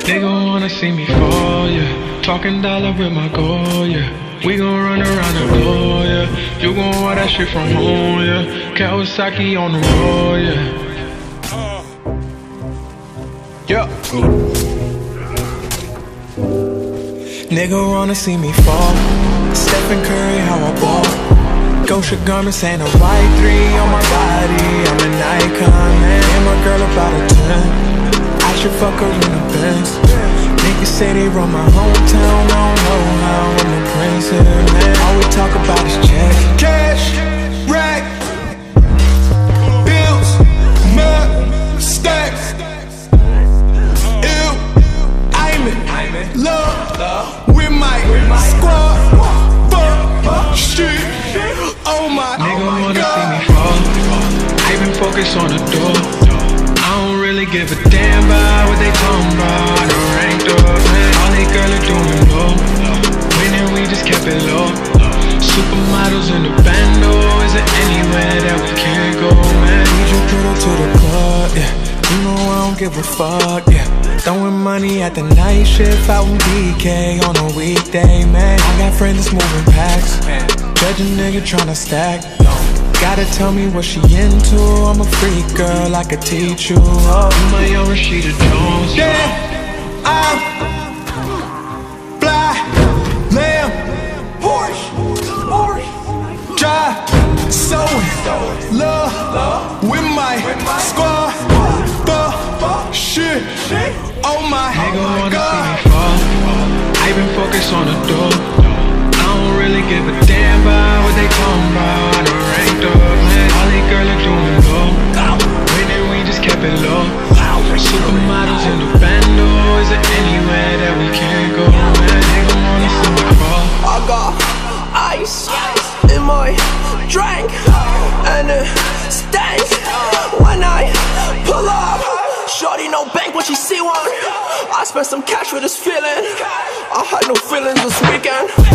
They gon' wanna see me fall, yeah. Talking dollar with my goal, yeah. We gon' run around the globe, yeah. You gon' want that shit from home, yeah. Kawasaki on the road, yeah. Yeah. Nigga wanna see me fall. Stephen Curry, how I ball. Gosha Garmin saying a white three on my body. I'm an icon, man. And my girl about a 10. I should fuck her in the Benz. Niggas say they run my hometown. I don't know how I'm a prince here, man. All we talk about is check. Cash, rack, bills, mud, stacks. Love, we might squad, fuck, shit, oh my, nigga oh my wanna God. See me fall, I been focused on the door, I don't really give a damn about what they talking about, I done ranked up, man, all they girl are doing low, winning we just kept it low, supermodels in the band, oh, is it anywhere that we can't go, man, need you put up to the club, yeah. You know I don't give a fuck, yeah. Throwing money at the night shift out in BK on a weekday, man. I got friends that's moving packs, judge a nigga tryna stack. Gotta tell me what she into, I'm a freak girl, I could teach you. Oh, I'm my own Rashida Jones. Yeah, I'm fly, lamb, Porsche, drive, sewing, love, with my squad. Shit, oh my, nigga wanna see me fall. I been focused on the door. I don't really give a damn about what they talking about. I done ranked up, man. All they girl are doing low. Winning, we just kept it low. Supermodels in the bando. Is it anywhere that we can't go, man? Nigga wanna see me fall. I got ice in my drink, and it stinks when I pull up. Shorty no bank when she see one. I spent some cash with this feeling. I had no feelings this weekend.